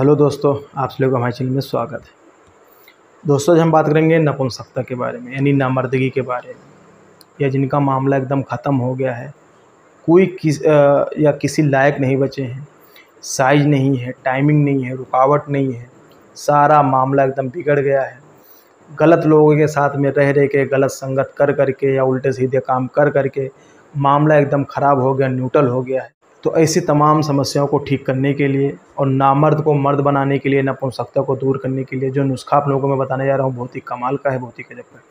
Hello दोस्तों, आप सभी को हमारे चैनल में स्वागत है। दोस्तों, आज हम बात करेंगे नपुंसकता के बारे में, यानी नामर्दगी के बारे में, या जिनका मामला एकदम ख़त्म हो गया है, कोई किसी लायक नहीं बचे हैं, साइज नहीं है, टाइमिंग नहीं है, रुकावट नहीं है, सारा मामला एकदम बिगड़ गया है। गलत लोगों के साथ में रह रह के, गलत संगत कर करके या उल्टे सीधे काम कर करके मामला एकदम ख़राब हो गया, न्यूट्रल हो गया है। तो ऐसी तमाम समस्याओं को ठीक करने के लिए और नामर्द को मर्द बनाने के लिए, नपुंसकता को दूर करने के लिए जो नुस्खा आप लोगों को मैं बताने जा रहा हूँ, बहुत ही कमाल का है, बहुत ही गजब का है।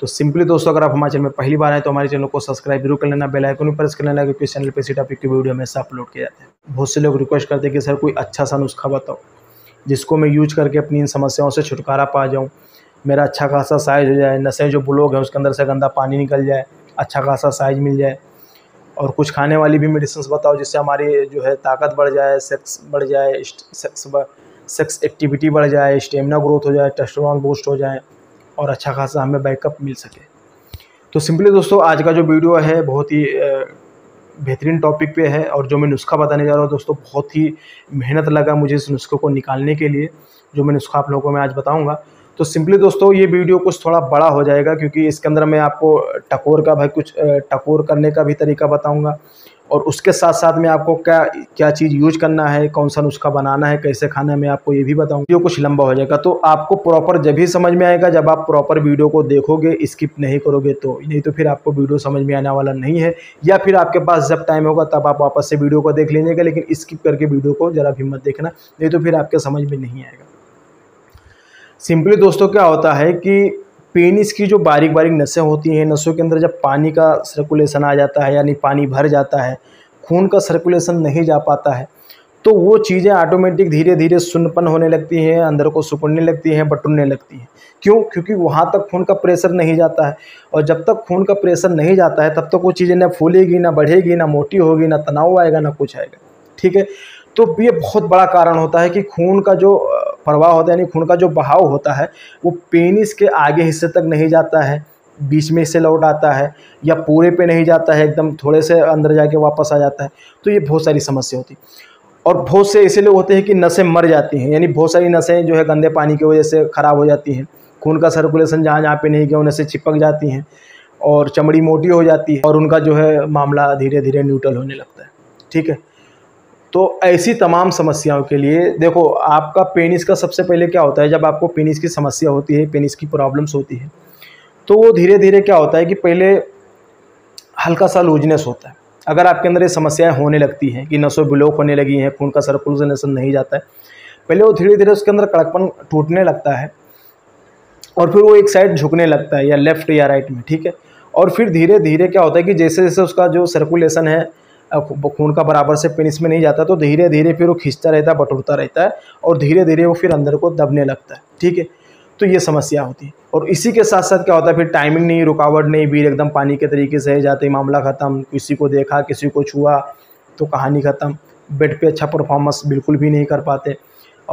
तो सिंपली दोस्तों, अगर आप हमारे चैनल में पहली बार आए तो हमारे चैनल को सब्सक्राइब जरूर कर लेना, बेल आइकन भी प्रेस कर लेना, क्योंकि चैनल पर इसी टॉपिक की वीडियो हमेशा अपलोड किया जाता है। बहुत से लोग रिक्वेस्ट करते हैं कि सर कोई अच्छा सा नुस्खा बताओ जिसको मैं यूज करके अपनी इन समस्याओं से छुटकारा पा जाऊँ, मेरा अच्छा खासा साइज हो जाए, नसें जो ब्लॉक है उसके अंदर से गंदा पानी निकल जाए, अच्छा खासा साइज मिल जाए, और कुछ खाने वाली भी मेडिसिन्स बताओ जिससे हमारी जो है ताकत बढ़ जाए, सेक्स बढ़ जाए, सेक्स एक्टिविटी बढ़ जाए, स्टेमिना ग्रोथ हो जाए, टेस्टोस्टेरोन बूस्ट हो जाए और अच्छा खासा हमें बैकअप मिल सके। तो सिंपली दोस्तों, आज का जो वीडियो है बहुत ही बेहतरीन टॉपिक पे है, और जो मैं नुस्खा बताने जा रहा हूँ दोस्तों, बहुत ही मेहनत लगा मुझे इस नुस्खे को निकालने के लिए, जो मैं नुस्खा आप लोगों को मैं आज बताऊँगा। तो सिंपली दोस्तों, ये वीडियो कुछ थोड़ा बड़ा हो जाएगा, क्योंकि इसके अंदर मैं आपको टकोर का कुछ टकोर करने का भी तरीका बताऊंगा, और उसके साथ साथ मैं आपको क्या क्या चीज़ यूज करना है, कौन सा नुस्खा बनाना है, कैसे खाना है, मैं आपको ये भी बताऊंगा। वीडियो कुछ लंबा हो जाएगा, तो आपको प्रॉपर जब ही समझ में आएगा जब आप प्रॉपर वीडियो को देखोगे, स्किप नहीं करोगे तो, नहीं तो फिर आपको वीडियो समझ में आने वाला नहीं है, या फिर आपके पास जब टाइम होगा तब आप वापस से वीडियो को देख लीजिएगा, लेकिन स्किप करके वीडियो को ज़रा भी मत देखना, नहीं तो फिर आपके समझ में नहीं आएगा। सिंपली दोस्तों, क्या होता है कि पेनिस की जो बारीक बारीक नसें होती हैं, नसों के अंदर जब पानी का सर्कुलेशन आ जाता है, यानी पानी भर जाता है, खून का सर्कुलेशन नहीं जा पाता है, तो वो चीज़ें ऑटोमेटिक धीरे धीरे सुन्नपन होने लगती हैं, अंदर को सिकुड़ने लगती हैं, बटुरने लगती हैं। क्यों? क्योंकि वहाँ तक खून का प्रेशर नहीं जाता है, और जब तक खून का प्रेशर नहीं जाता है तब तक वो चीज़ें ना फूलेगी, ना बढ़ेगी, ना मोटी होगी, ना तनाव आएगा, ना कुछ आएगा। ठीक है, तो ये बहुत बड़ा कारण होता है कि खून का जो प्रवाह होता है, यानी खून का जो बहाव होता है, वो पेनिस के आगे हिस्से तक नहीं जाता है, बीच में से लौट आता है, या पूरे पे नहीं जाता है, एकदम थोड़े से अंदर जाके वापस आ जाता है। तो ये बहुत सारी समस्या होती है, और बहुत से ऐसे लोग होते हैं कि नसें मर जाती हैं, यानी बहुत सारी नसें जो है गंदे पानी की वजह से ख़राब हो जाती हैं, खून का सर्कुलेशन जहाँ जहाँ पर नहीं गया वो नसें चिपक जाती हैं, और चमड़ी मोटी हो जाती है, और उनका जो है मामला धीरे धीरे न्यूट्रल होने लगता है। ठीक है, तो ऐसी तमाम समस्याओं के लिए देखो, आपका पेनिस का सबसे पहले क्या होता है, जब आपको पेनिस की समस्या होती है, पेनिस की प्रॉब्लम्स होती है, तो वो धीरे धीरे क्या होता है कि पहले हल्का सा लूजनेस होता है। अगर आपके अंदर ये समस्याएं होने लगती हैं कि नसों ब्लॉक होने लगी हैं, खून का सर्कुलेशन नहीं जाता है, पहले वो धीरे धीरे उसके अंदर कड़कपन टूटने लगता है, और फिर वो एक साइड झुकने लगता है, या लेफ्ट या राइट में। ठीक है, और फिर धीरे धीरे क्या होता है कि जैसे जैसे उसका जो सर्कुलेशन है खून का बराबर से पेनिस में नहीं जाता, तो धीरे धीरे फिर वो खींचता रहता है, बटुरता रहता है, और धीरे धीरे वो फिर अंदर को दबने लगता है। ठीक है, तो ये समस्या होती है, और इसी के साथ साथ क्या होता है, फिर टाइमिंग नहीं, रुकावट नहीं, वीर एकदम पानी के तरीके से जाते ही मामला ख़त्म, किसी को देखा, किसी को छुआ तो कहानी ख़त्म, बेड पे अच्छा परफॉर्मेंस बिल्कुल भी नहीं कर पाते,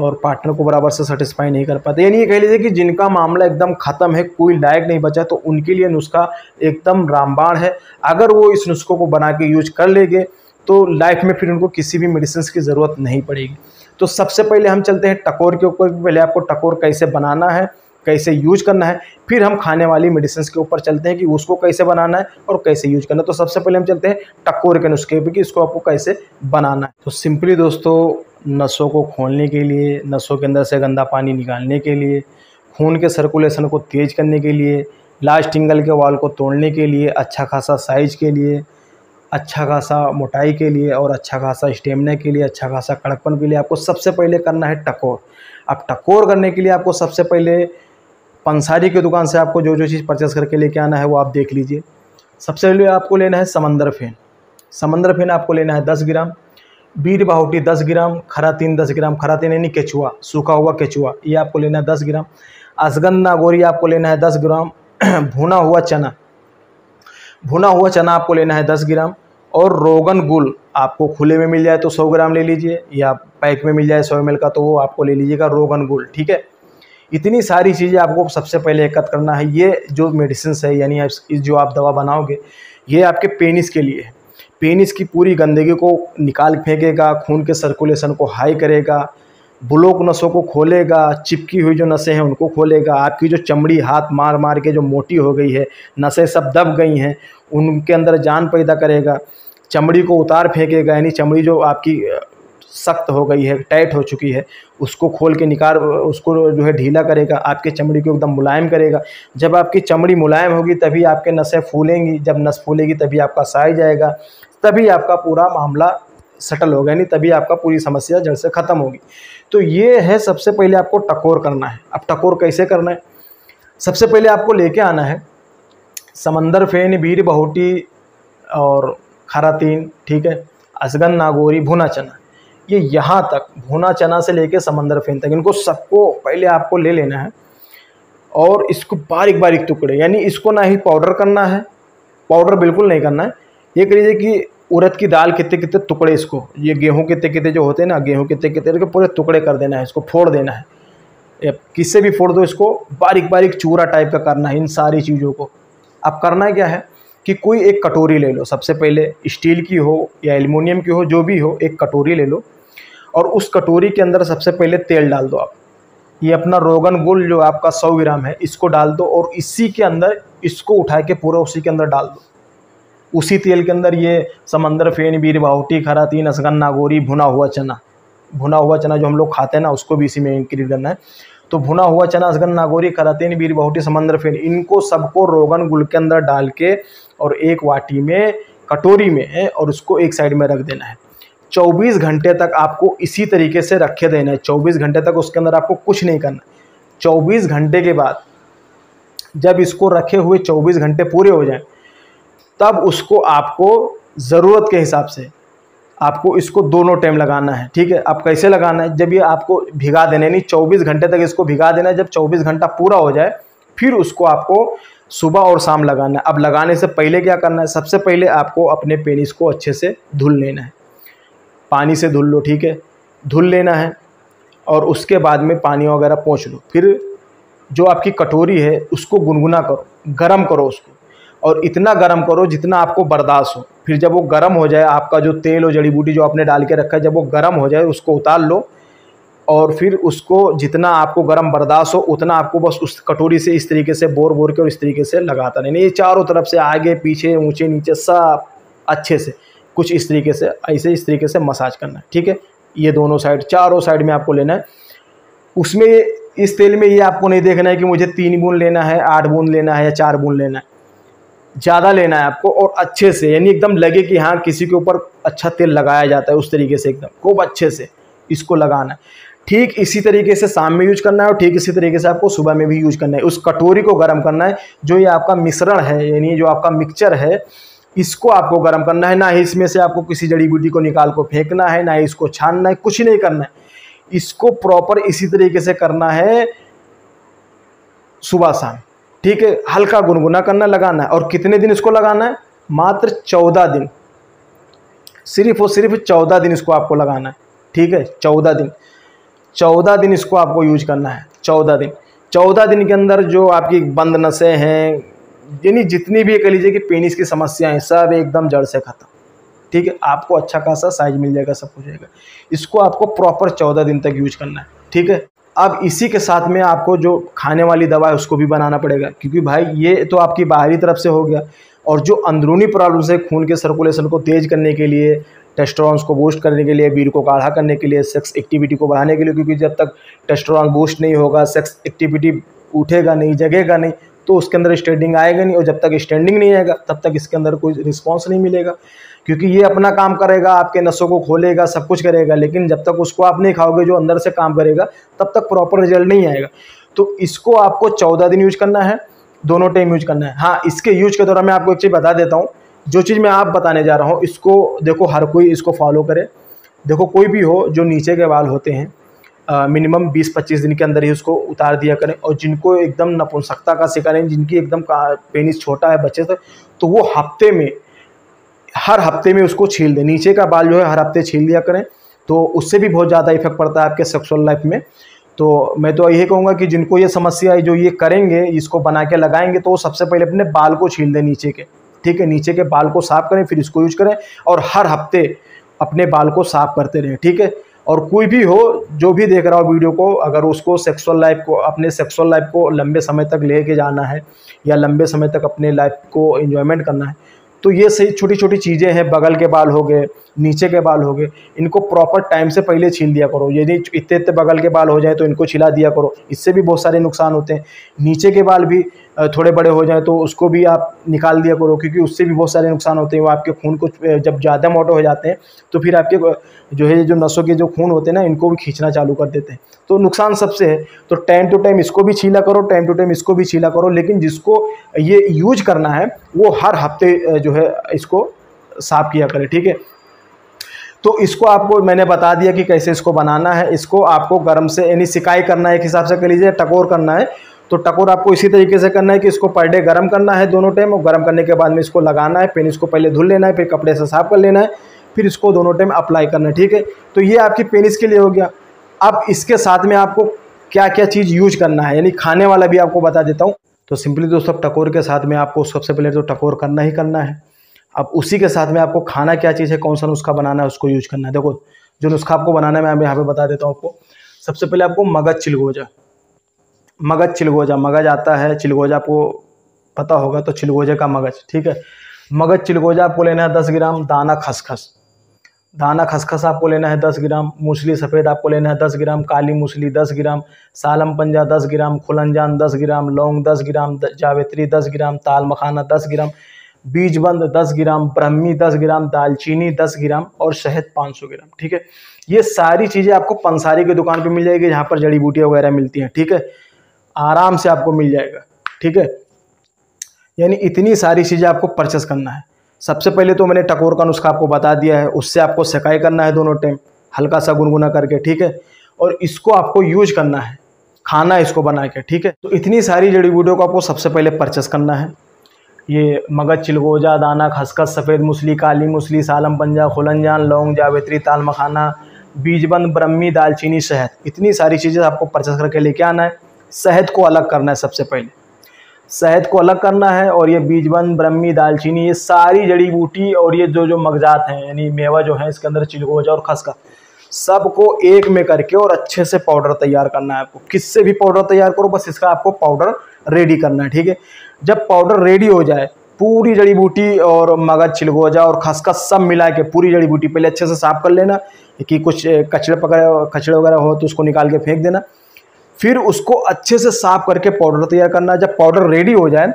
और पार्टनर को बराबर से सेटिस्फाई नहीं कर पाते। यानी ये कह लीजिए कि जिनका मामला एकदम ख़त्म है, कोई लायक नहीं बचा, तो उनके लिए नुस्खा एकदम रामबाण है। अगर वो इस नुस्खों को बना के यूज कर लेंगे तो लाइफ में फिर उनको किसी भी मेडिसिन की ज़रूरत नहीं पड़ेगी। तो सबसे पहले हम चलते हैं टकोर के ऊपर, पहले आपको टकोर कैसे बनाना है, कैसे यूज करना है, फिर हम खाने वाली मेडिसिन के ऊपर चलते हैं कि उसको कैसे बनाना है और कैसे यूज करना है। तो सबसे पहले हम चलते हैं टकोर के नुस्खे पर कि इसको आपको कैसे बनाना है। तो सिंपली दोस्तों, नसों को खोलने के लिए, नसों के अंदर से गंदा पानी निकालने के लिए, खून के सर्कुलेशन को तेज़ करने के लिए, लास्ट एंगल के वाल को तोड़ने के लिए, अच्छा खासा साइज के लिए, अच्छा खासा मोटाई के लिए, और अच्छा खासा स्टेमिना के लिए, अच्छा खासा कड़कपन के लिए, आपको सबसे पहले करना है टकोर। अब टकोर करने के लिए आपको सबसे पहले पंसारी की दुकान से आपको जो जो चीज़ परचेस करके लेके आना है वो आप देख लीजिए। सबसे पहले आपको लेना है समंदर फेन। समंदर फेन आपको लेना है 10 ग्राम, बीर बाहुटी 10 ग्राम, खरातीन 10 ग्राम, खरातीन यानी केचुआ, सूखा हुआ केचुआ, ये आपको लेना है 10 ग्राम। असगंध नागौरी आपको लेना है 10 ग्राम। भुना हुआ चना आपको लेना है 10 ग्राम। और रोगन गुल आपको खुले में मिल जाए तो 100 ग्राम ले लीजिए, या पैक में मिल जाए 100 ml का तो वो आपको ले लीजिएगा, रोगन गुल। ठीक है, इतनी सारी चीज़ें आपको सबसे पहले एकत्र करना है। ये जो मेडिसिन है, यानी जो आप दवा बनाओगे, ये आपके पेनिस के लिए है। पेनिस की पूरी गंदगी को निकाल फेंकेगा, खून के सर्कुलेशन को हाई करेगा, ब्लॉक नसों को खोलेगा, चिपकी हुई जो नसें हैं उनको खोलेगा। आपकी जो चमड़ी हाथ मार मार के जो मोटी हो गई है, नसें सब दब गई हैं, उनके अंदर जान पैदा करेगा। चमड़ी को उतार फेंकेगा, यानी चमड़ी जो आपकी सख्त हो गई है, टाइट हो चुकी है, उसको खोल के निकाल, उसको जो है ढीला करेगा। आपके चमड़ी को एकदम मुलायम करेगा। जब आपकी चमड़ी मुलायम होगी तभी आपके नसें फूलेंगी, जब नस फूलेगी तभी आपका साई जाएगा, तभी आपका पूरा मामला सेटल होगा, यानी तभी आपका पूरी समस्या जड़ से ख़त्म होगी। तो ये है, सबसे पहले आपको टकोर करना है। अब टकोर कैसे करना है? सबसे पहले आपको लेके आना है समंदर फेन, बीर बहुटी और खरातीन, ठीक है, असगन, नागौरी, भुना चना, ये यहाँ तक भुना चना से लेके समंदर फेन तक, इनको सबको पहले आपको ले लेना है और इसको बारीक बारीक टुकड़े, यानी इसको ना ही पाउडर करना है, पाउडर बिल्कुल नहीं करना है। ये करिए कि उड़द की दाल कितने कितने टुकड़े, इसको ये गेहूँ कितने कितने जो होते हैं ना, गेहूँ कितने कितने के पूरे टुकड़े कर देना है, इसको फोड़ देना है, किससे भी फोड़ दो, इसको बारीक बारीक चूरा टाइप का करना है। इन सारी चीज़ों को अब करना क्या है कि कोई एक कटोरी ले लो, सबसे पहले स्टील की हो या एल्युमिनियम की हो, जो भी हो, एक कटोरी ले लो और उस कटोरी के अंदर सबसे पहले तेल डाल दो। आप ये अपना रोगन गुल जो आपका 100 ग्राम है इसको डाल दो और इसी के अंदर इसको उठा के पूरा उसी के अंदर डाल दो। उसी तेल के अंदर ये समंदर फेन, बीर बाहुटी, खरातीन, असगन, नागौरी, भुना हुआ चना जो हम लोग खाते हैं ना, उसको भी इसी में इंक्लूड करना है। तो भुना हुआ चना, असगन, नागौरी, खरातीन, बीर बाहुटी, समंदर फेन, इनको सबको रोगन गुल के अंदर डाल के और एक वाटी में, कटोरी में है, और उसको एक साइड में रख देना है। 24 घंटे तक आपको इसी तरीके से रखे देना है। 24 घंटे तक उसके अंदर आपको कुछ नहीं करना। 24 घंटे के बाद जब इसको रखे हुए 24 घंटे पूरे हो जाएं, तब उसको आपको ज़रूरत के हिसाब से आपको इसको दोनों टाइम लगाना है, ठीक है। अब कैसे लगाना है, जब ये आपको भिगा देना है, नहीं 24 घंटे तक इसको भिगा देना है। जब 24 घंटा पूरा हो जाए फिर उसको आपको सुबह और शाम लगाना है। अब लगाने से पहले क्या करना है, सबसे पहले आपको अपने पेनिस को अच्छे से धुल लेना है, पानी से धुल लो, ठीक है, धुल लेना है और उसके बाद में पानी वगैरह पोंछ लो। फिर जो आपकी कटोरी है उसको गुनगुना करो, गर्म करो उसको, और इतना गर्म करो जितना आपको बर्दाश्त हो। फिर जब वो गर्म हो जाए, आपका जो तेल और जड़ी बूटी जो आपने डाल के रखा है, जब वो गर्म हो जाए उसको उतार लो और फिर उसको जितना आपको गर्म बर्दाश्त हो उतना आपको बस उस कटोरी से इस तरीके से बोर के और इस तरीके से लगाता रहना। ये चारों तरफ से, आगे पीछे, ऊंचे नीचे, सब अच्छे से कुछ इस तरीके से, ऐसे इस तरीके से मसाज करना है, ठीक है। ये दोनों साइड, चारों साइड में आपको लेना है। उसमें इस तेल में ये आपको नहीं देखना है कि मुझे 3 बूंद लेना है, 8 बूंद लेना है या 4 बूंद लेना है, ज़्यादा लेना है आपको, और अच्छे से, यानी एकदम लगे कि हाँ किसी के ऊपर अच्छा तेल लगाया जाता है, उस तरीके से एकदम खूब अच्छे से इसको लगाना है। ठीक इसी तरीके से शाम में यूज करना है और ठीक इसी तरीके से आपको सुबह में भी यूज करना है। उस कटोरी को गर्म करना है, जो ये आपका मिश्रण है, यानी जो आपका मिक्सचर है, इसको आपको गर्म करना है। ना ही इसमें से आपको किसी जड़ी बूटी को निकाल को फेंकना है, ना ही इसको छानना है, कुछ नहीं करना है। इसको प्रॉपर इसी तरीके से करना है सुबह शाम, ठीक है। हल्का गुनगुना करना, लगाना है। और कितने दिन इसको लगाना है? मात्र 14 दिन, सिर्फ और सिर्फ 14 दिन इसको आपको लगाना है, ठीक है। 14 दिन इसको आपको यूज करना है। 14 दिन के अंदर जो आपकी बंद नसें हैं, यानी जितनी भी कह लीजिए कि पेनिस की समस्याएं, सब एकदम जड़ से ख़त्म, ठीक है। आपको अच्छा खासा साइज मिल जाएगा, सब कुछ जाएगा। इसको आपको प्रॉपर 14 दिन तक यूज करना है, ठीक है। अब इसी के साथ में आपको जो खाने वाली दवा है उसको भी बनाना पड़ेगा, क्योंकि भाई ये तो आपकी बाहरी तरफ से हो गया, और जो अंदरूनी प्रॉब्लम्स है, खून के सर्कुलेशन को तेज़ करने के लिए, टेस्टोस्टेरोन को बूस्ट करने के लिए, बीर को गाढ़ा करने के लिए, सेक्स एक्टिविटी को बढ़ाने के लिए, क्योंकि जब तक टेस्टोस्टेरोन बूस्ट नहीं होगा, सेक्स एक्टिविटी उठेगा नहीं, जगेगा नहीं, तो उसके अंदर स्टैंडिंग आएगा नहीं, और जब तक स्टैंडिंग नहीं आएगा तब तक इसके अंदर कोई रिस्पॉन्स नहीं मिलेगा, क्योंकि ये अपना काम करेगा, आपके नसों को खोलेगा, सब कुछ करेगा, लेकिन जब तक उसको आप नहीं खाओगे जो अंदर से काम करेगा, तब तक प्रॉपर रिजल्ट नहीं आएगा। तो इसको आपको 14 दिन यूज करना है, दोनों टाइम यूज करना है। हाँ, इसके यूज के दौरान मैं आपको एक चीज़ बता देता हूँ, जो चीज़ मैं आप बताने जा रहा हूँ, इसको देखो हर कोई इसको फॉलो करे। देखो कोई भी हो, जो नीचे के बाल होते हैं मिनिमम 20-25 दिन के अंदर ही उसको उतार दिया करें, और जिनको एकदम नपुंसकता का शिकार है, जिनकी एकदम पेनिस छोटा है बच्चे तक, तो वो हर हफ्ते में उसको छील दें। नीचे का बाल जो है हर हफ्ते छील दिया करें, तो उससे भी बहुत ज़्यादा इफेक्ट पड़ता है आपके सेक्सुअल लाइफ में। तो मैं तो यही कहूँगा कि जिनको ये समस्या है, जो ये करेंगे, इसको बना के लगाएंगे, तो वो सबसे पहले अपने बाल को छील दें नीचे के, ठीक है। नीचे के बाल को साफ़ करें, फिर इसको यूज करें, और हर हफ्ते अपने बाल को साफ़ करते रहें, ठीक है। और कोई भी हो जो भी देख रहा हो वीडियो को, अगर उसको सेक्सुअल लाइफ को, अपने सेक्सुअल लाइफ को लंबे समय तक लेके जाना है या लंबे समय तक अपने लाइफ को एंजॉयमेंट करना है, तो ये सही छोटी छोटी चीज़ें हैं, बगल के बाल हो गए, नीचे के बाल हो गए, इनको प्रॉपर टाइम से पहले छील दिया करो। यदि इतने इतने बगल के बाल हो जाए तो इनको छिला दिया करो, इससे भी बहुत सारे नुकसान होते हैं। नीचे के बाल भी थोड़े बड़े हो जाए तो उसको भी आप निकाल दिया करो, क्योंकि उससे भी बहुत सारे नुकसान होते हैं। वो आपके खून को जब ज़्यादा मोटे हो जाते हैं तो फिर आपके जो है जो नसों के जो खून होते हैं ना, इनको भी खींचना चालू कर देते हैं, तो नुकसान सबसे है। तो टाइम इसको भी छीला करो, टाइम टू टाइम इसको भी छीला करो, लेकिन जिसको ये यूज करना है वो हर हफ्ते जो है इसको साफ किया करें, ठीक है। तो इसको आपको मैंने बता दिया कि कैसे इसको बनाना है। इसको आपको गर्म से यानी सिकाई करना है, एक हिसाब से कह लीजिए टकोर करना है। तो टकोर आपको इसी तरीके से करना है कि इसको पर डे गर्म करना है दोनों टाइम, और गर्म करने के बाद में इसको लगाना है। पेन इसको पहले धुल लेना है, फिर कपड़े से साफ कर लेना है, फिर इसको दोनों टाइम अप्लाई करना है, ठीक है। तो ये आपकी पेनिस के लिए हो गया। अब इसके साथ में आपको क्या क्या चीज़ यूज करना है यानी खाने वाला भी आपको बता देता हूँ। तो सिंपली दोस्तों टकोर के साथ में आपको सबसे पहले तो टकोर करना ही करना है। अब उसी के साथ में आपको खाना क्या चीज़ है, कौन सा नुस्खा बनाना है, उसको यूज करना है। देखो जो नुस्खा आपको बनाना है मैं यहाँ पे बता देता हूँ आपको। सबसे पहले आपको मगज चिलगोजा, मगज चिलगोजा, मगज आता है चिलगोजा, आपको पता होगा, तो चिलगोजे का मगज, ठीक है। मगज चिलगोजा आपको लेना है 10 ग्राम। दाना खसखस, दाना खसखस आपको लेना है 10 ग्राम। मूसली सफ़ेद आपको लेना है 10 ग्राम। काली मूसली 10 ग्राम। सालम पंजा 10 ग्राम। खुलंजान 10 ग्राम। लौंग 10 ग्राम। जावित्री 10 ग्राम। ताल मखाना 10 ग्राम। बीजबंद 10 ग्राम। ब्रह्मी 10 ग्राम। दालचीनी 10 ग्राम और शहद 500 ग्राम, ठीक है। ये सारी चीज़ें आपको पंसारी की दुकान पे मिल जाएगी, जहाँ पर जड़ी बूटियाँ वगैरह मिलती हैं, ठीक है। आराम से आपको मिल जाएगा, ठीक है। यानी इतनी सारी चीज़ें आपको परचेस करना है। सबसे पहले तो मैंने टकोर का नुस्खा आपको बता दिया है, उससे आपको सिकाई करना है दोनों टाइम, हल्का सा गुनगुना करके, ठीक है। और इसको आपको यूज करना है, खाना इसको बना के, ठीक है। तो इतनी सारी जड़ी बूटियों को आपको सबसे पहले परचेस करना है। ये मगज चिलगोजा, दाना खसखस, सफ़ेद मूसली, काली मूसली, सालम पंजा, खुलंजान, लौंग, जावित्री, ताल मखाना, बीजबंद, ब्रह्मी, दालचीनी, शहद, इतनी सारी चीज़ें आपको परचेस करके लेके आना है। शहद को अलग करना है, सबसे पहले शहद को अलग करना है। और ये बीजबंद, ब्रह्मी, दालचीनी, ये सारी जड़ी बूटी और ये जो जो मगजात हैं यानी मेवा जो है इसके अंदर चिलगोजा और खसखस, सबको एक में करके और अच्छे से पाउडर तैयार करना है आपको। किससे भी पाउडर तैयार करो, बस इसका आपको पाउडर रेडी करना है, ठीक है। जब पाउडर रेडी हो जाए, पूरी जड़ी बूटी और मगज चिलगोजा और खसखस सब मिला के पूरी जड़ी बूटी पहले अच्छे से साफ कर लेना, कि कुछ कचड़े वगैरह हो तो उसको निकाल के फेंक देना। फिर उसको अच्छे से साफ करके पाउडर तैयार करना। जब पाउडर रेडी हो जाए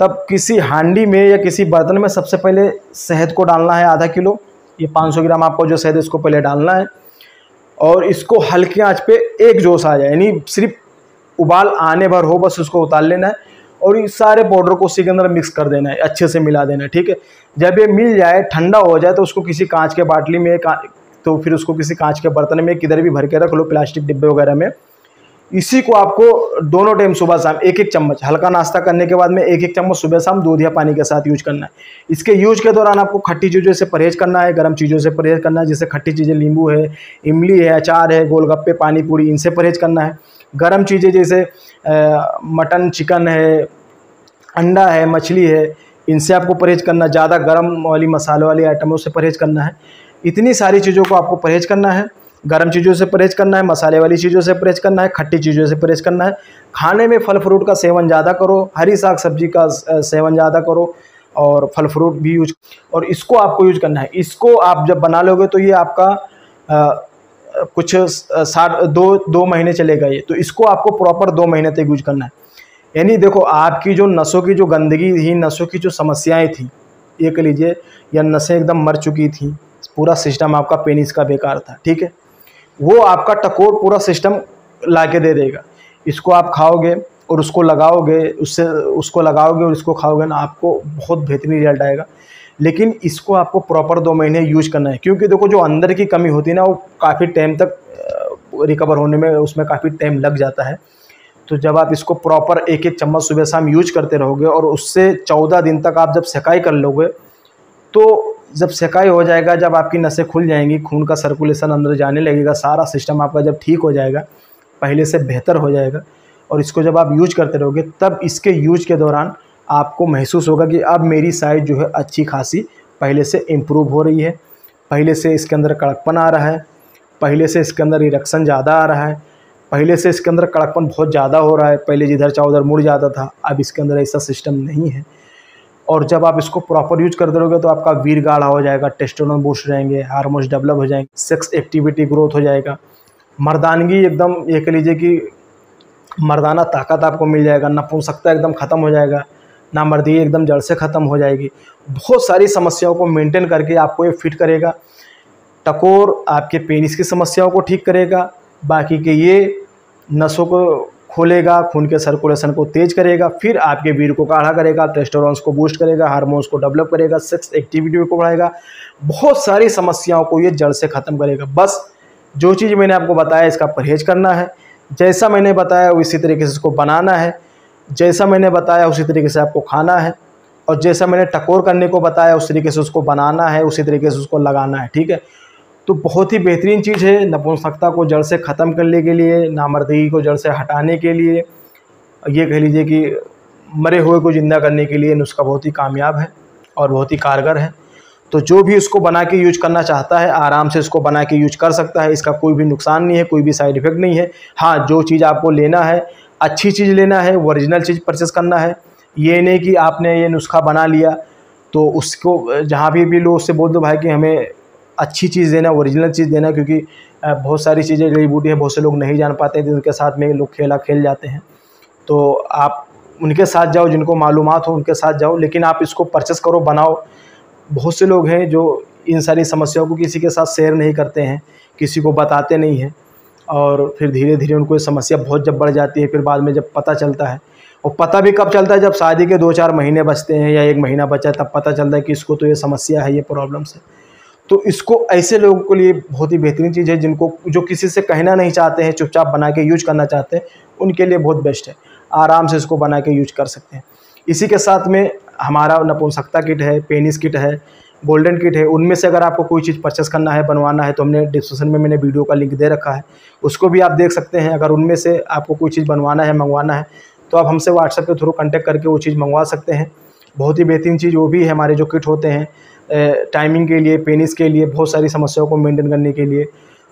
तब किसी हांडी में या किसी बर्तन में सबसे पहले शहद को डालना है, आधा किलो, ये 500 ग्राम आपको जो शहद इसको पहले डालना है। और इसको हल्के आंच पे एक जोश आ जाए, यानी सिर्फ उबाल आने भर हो, बस उसको उतार लेना है। और इस सारे पाउडर को उसी के अंदर मिक्स कर देना है, अच्छे से मिला देना है, ठीक है। जब ये मिल जाए, ठंडा हो जाए, तो उसको किसी कांच के बाटली में, तो फिर उसको किसी कांच के बर्तन में किधर भी भर के रख लो, प्लास्टिक डिब्बे वगैरह में। इसी को आपको दोनों टाइम सुबह शाम एक एक चम्मच, हल्का नाश्ता करने के बाद में एक एक चम्मच सुबह शाम दूध या पानी के साथ यूज करना है। इसके यूज के दौरान आपको खट्टी चीज़ों से परहेज करना है, गर्म चीज़ों से परहेज करना है। जैसे खट्टी चीज़ें नींबू है, इमली है, अचार है, गोलगप्पे, पानी पूरी, इनसे परहेज करना है। गर्म चीज़ें जैसे मटन, चिकन है, अंडा है, मछली है, इनसे आपको परहेज करना है। ज़्यादा गर्म वाली मसालों वाली आइटमों से परहेज करना है। इतनी सारी चीज़ों को आपको परहेज करना है। गर्म चीज़ों से परहेज करना है, मसाले वाली चीज़ों से परहेज करना है, खट्टी चीज़ों से परहेज करना है। खाने में फल फ्रूट का सेवन ज़्यादा करो, हरी साग सब्जी का सेवन ज़्यादा करो और फल फ्रूट भी यूज। और इसको आपको यूज करना है। इसको आप जब बना लोगे तो ये आपका कुछ 2 महीने चलेगा ये। तो इसको आपको प्रॉपर 2 महीने तक यूज करना है। यानी देखो आपकी जो नसों की जो गंदगी थी, नसों की जो समस्याएँ थी, ये कह लीजिए, या नसें एकदम मर चुकी थी, पूरा सिस्टम आपका पेनिस का बेकार था, ठीक है। वो आपका टकोर पूरा सिस्टम ला के दे देगा। इसको आप खाओगे और उसको लगाओगे, उससे उसको लगाओगे और इसको खाओगे ना, आपको बहुत बेहतरीन रिजल्ट आएगा। लेकिन इसको आपको प्रॉपर 2 महीने यूज करना है, क्योंकि देखो जो अंदर की कमी होती है ना, वो काफ़ी टाइम तक रिकवर होने में उसमें काफ़ी टाइम लग जाता है। तो जब आप इसको प्रॉपर एक एक चम्मच सुबह शाम यूज करते रहोगे और उससे 14 दिन तक आप जब सिकाई कर लोगे, तो जब सिकाई हो जाएगा, जब आपकी नसें खुल जाएंगी, खून का सर्कुलेशन अंदर जाने लगेगा, सारा सिस्टम आपका जब ठीक हो जाएगा, पहले से बेहतर हो जाएगा। और इसको जब आप यूज करते रहोगे, तब इसके यूज के दौरान आपको महसूस होगा कि अब मेरी साइज़ जो है अच्छी खासी पहले से इम्प्रूव हो रही है, पहले से इसके अंदर कड़कपन आ रहा है, पहले से इसके अंदर इरेक्शन ज़्यादा आ रहा है, पहले से इसके अंदर कड़कपन बहुत ज़्यादा हो रहा है। पहले जिधर चाहे उधर मुड़ जाता था, अब इसके अंदर ऐसा सिस्टम नहीं है। और जब आप इसको प्रॉपर यूज करते रहोगे तो आपका वीर गाढ़ा हो जाएगा, टेस्टोस्टेरोन बूस्ट रहेंगे, हार्मोन्स डेवलप हो जाएंगे, सेक्स एक्टिविटी ग्रोथ हो जाएगा, मर्दानगी एकदम ये कह लीजिए कि मर्दाना ताकत आपको मिल जाएगा, नपुंसकता एकदम ख़त्म हो जाएगा, ना मर्दी एकदम जड़ से ख़त्म हो जाएगी। बहुत सारी समस्याओं को मेंटेन करके आपको ये फिट करेगा। टकोर आपके पेनिस की समस्याओं को ठीक करेगा, बाकी के ये नसों को खोलेगा, खून के सर्कुलेशन को तेज करेगा, फिर आपके वीर को गाढ़ा करेगा, टेस्टोस्टेरोन को बूस्ट करेगा, हार्मोन्स को डेवलप करेगा, सेक्स एक्टिविटी को बढ़ाएगा, बहुत सारी समस्याओं को ये जड़ से ख़त्म करेगा। बस जो चीज़ मैंने आपको बताया इसका परहेज करना है। जैसा मैंने बताया उसी तरीके से इसको बनाना है, जैसा मैंने बताया उसी तरीके से आपको खाना है, और जैसा मैंने टकोर करने को बताया उस तरीके से उसको बनाना है, उसी तरीके से उसको लगाना है। ठीक है, तो बहुत ही बेहतरीन चीज़ है नपुंसकता को जड़ से ख़त्म करने के लिए, नामर्दगी को जड़ से हटाने के लिए, ये कह लीजिए कि मरे हुए को ज़िंदा करने के लिए नुस्खा बहुत ही कामयाब है और बहुत ही कारगर है। तो जो भी इसको बना के यूज करना चाहता है आराम से इसको बना के यूज कर सकता है। इसका कोई भी नुकसान नहीं है, कोई भी साइड इफ़ेक्ट नहीं है। हाँ, जो चीज़ आपको लेना है अच्छी चीज़ लेना है, ओरिजिनल चीज़ परचेस करना है। ये नहीं कि आपने ये नुस्खा बना लिया तो उसको जहाँ भी लो उससे बोल दो भाई कि हमें अच्छी चीज़ देना, ओरिजिनल चीज़ देना, क्योंकि बहुत सारी चीज़ें जड़ी बूटी है, बहुत से लोग नहीं जान पाते, जिनके साथ में लोग खेला खेल जाते हैं। तो आप उनके साथ जाओ जिनको मालूमात हो, उनके साथ जाओ, लेकिन आप इसको परचेस करो, बनाओ। बहुत से लोग हैं जो इन सारी समस्याओं को किसी के साथ शेयर नहीं करते हैं, किसी को बताते नहीं हैं, और फिर धीरे धीरे उनको ये समस्या बहुत जब बढ़ जाती है, फिर बाद में जब पता चलता है, और पता भी कब चलता है जब शादी के 2-4 महीने बचते हैं या 1 महीना बचा है, तब पता चलता है कि इसको तो ये समस्या है, ये प्रॉब्लम्स है। तो इसको ऐसे लोगों के लिए बहुत ही बेहतरीन चीज़ है जिनको जो किसी से कहना नहीं चाहते हैं, चुपचाप बना के यूज करना चाहते हैं, उनके लिए बहुत बेस्ट है। आराम से इसको बना के यूज कर सकते हैं। इसी के साथ में हमारा नपुंसकता किट है, पेनिस किट है, गोल्डन किट है, उनमें से अगर आपको कोई चीज़ परचेस करना है, बनवाना है, तो हमने डिस्क्रिप्शन में मैंने वीडियो का लिंक दे रखा है, उसको भी आप देख सकते हैं। अगर उनमें से आपको कोई चीज़ बनवाना है, मंगवाना है, तो आप हमसे व्हाट्सएप के थ्रू कॉन्टैक्ट करके वो चीज़ मंगवा सकते हैं। बहुत ही बेहतरीन चीज़ वो भी है। हमारे जो किट होते हैं टाइमिंग के लिए, पेनिस के लिए, बहुत सारी समस्याओं को मेंटेन करने के लिए,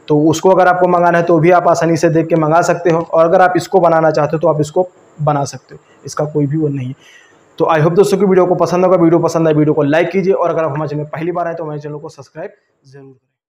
तो उसको अगर आपको मंगाना है तो भी आप आसानी से देख के मंगा सकते हो, और अगर आप इसको बनाना चाहते हो तो आप इसको बना सकते हो, इसका कोई भी वो नहीं है। तो आई होप दोस्तों की वीडियो को पसंद होगा। वीडियो पसंद आए वीडियो को लाइक कीजिए, और अगर आप हमारे चैनल में पहली बार आए तो हमारे चैनल को सब्सक्राइब जरूर करें।